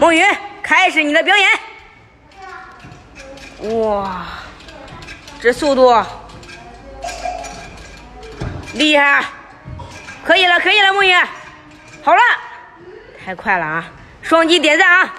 孟云，开始你的表演！哇，这速度厉害！可以了，可以了，孟云，好了，太快了啊！双击点赞啊！